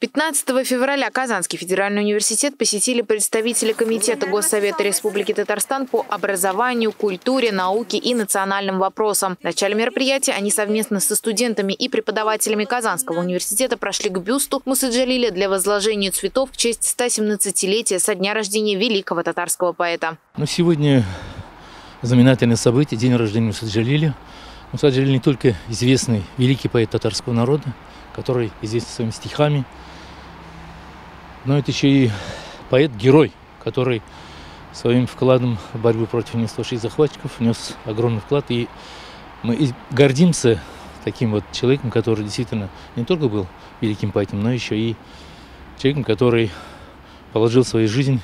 15 февраля Казанский федеральный университет посетили представители Комитета Госсовета Республики Татарстан по образованию, культуре, науке и национальным вопросам. В начале мероприятия они совместно со студентами и преподавателями Казанского университета прошли к бюсту Мусы Джалиля для возложения цветов в честь 117-летия со дня рождения великого татарского поэта. Сегодня знаменательное событие – день рождения Мусы Джалиля. Муса Джалиль не только известный великий поэт татарского народа, который известен своими стихами, но это еще и поэт-герой, который своим вкладом в борьбу против несложных захватчиков внес огромный вклад. И мы гордимся таким вот человеком, который действительно не только был великим поэтом, но еще и человеком, который положил свою жизнь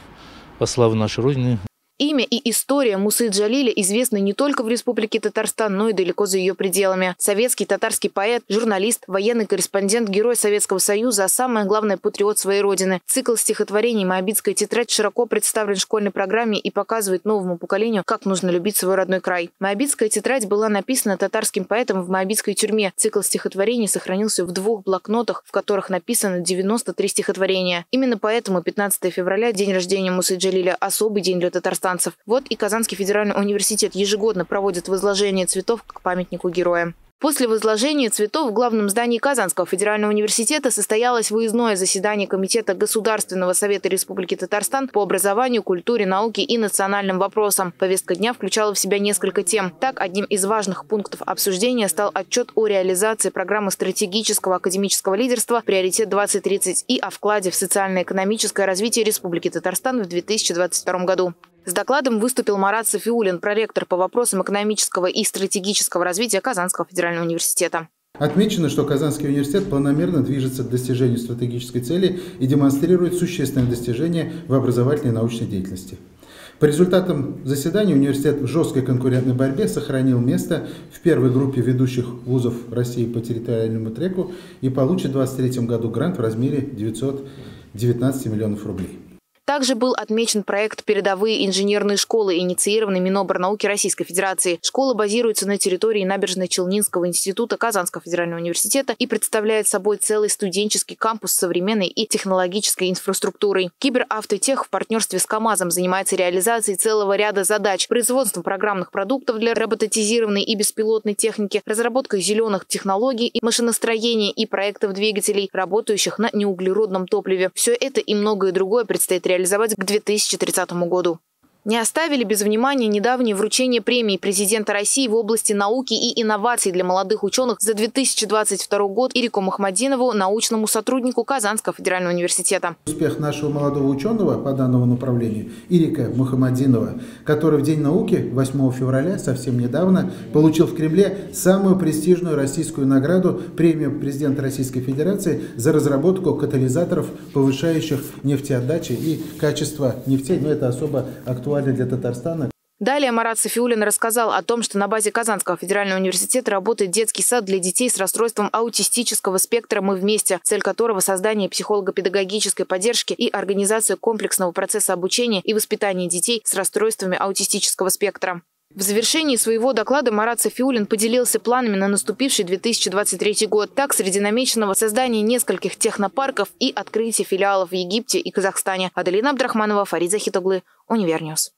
во славу нашей Родины. Имя и история Мусы Джалиля известны не только в Республике Татарстан, но и далеко за ее пределами. Советский татарский поэт, журналист, военный корреспондент, герой Советского Союза, а самое главное – патриот своей родины. Цикл стихотворений «Моабитская тетрадь» широко представлен в школьной программе и показывает новому поколению, как нужно любить свой родной край. «Моабитская тетрадь» была написана татарским поэтом в Моабитской тюрьме. Цикл стихотворений сохранился в 2 блокнотах, в которых написано 93 стихотворения. Именно поэтому 15 февраля, день рождения Мусы Джалиля, особый день для Татарстана. Вот и Казанский федеральный университет ежегодно проводит возложение цветов к памятнику героя. После возложения цветов в главном здании Казанского федерального университета состоялось выездное заседание Комитета Государственного совета Республики Татарстан по образованию, культуре, науке и национальным вопросам. Повестка дня включала в себя несколько тем. Так, одним из важных пунктов обсуждения стал отчет о реализации программы стратегического академического лидерства «Приоритет 2030» и о вкладе в социально-экономическое развитие Республики Татарстан в 2022 году. С докладом выступил Марат Сафиуллин, проректор по вопросам экономического и стратегического развития Казанского федерального университета. Отмечено, что Казанский университет планомерно движется к достижению стратегической цели и демонстрирует существенные достижения в образовательной и научной деятельности. По результатам заседания университет в жесткой конкурентной борьбе сохранил место в первой группе ведущих вузов России по территориальному треку и получит в 2023 году грант в размере 919 миллионов рублей. Также был отмечен проект «Передовые инженерные школы», инициированный Миноборнауки Российской Федерации. Школа базируется на территории Набережночелнинского института Казанского федерального университета и представляет собой целый студенческий кампус с современной и технологической инфраструктурой. Киберавтотех в партнерстве с КАМАЗом занимается реализацией целого ряда задач: производством программных продуктов для роботизированной и беспилотной техники, разработкой зеленых технологий и машиностроения и проектов двигателей, работающих на неуглеродном топливе. Все это и многое другое предстоит реализовать к 2030 году. Не оставили без внимания недавнее вручение премии президента России в области науки и инноваций для молодых ученых за 2022 год Ирику Мухаммадинову, научному сотруднику Казанского федерального университета. Успех нашего молодого ученого по данному направлению Ирика Мухаммадинова, который в День науки 8 февраля совсем недавно получил в Кремле самую престижную российскую награду – премию президента Российской Федерации за разработку катализаторов, повышающих нефтеотдачи и качество нефти. Но это особо актуально для Татарстана. Далее Марат Сафиуллин рассказал о том, что на базе Казанского федерального университета работает детский сад для детей с расстройством аутистического спектра «Мы вместе», цель которого – создание психолого-педагогической поддержки и организация комплексного процесса обучения и воспитания детей с расстройствами аутистического спектра. В завершении своего доклада Марат Сафиуллин поделился планами на наступивший 2023 год. Так, среди намеченного создания нескольких технопарков и открытие филиалов в Египте и Казахстане. Аделина Абдрахманова, Фарид Захитуглы, Универньюз.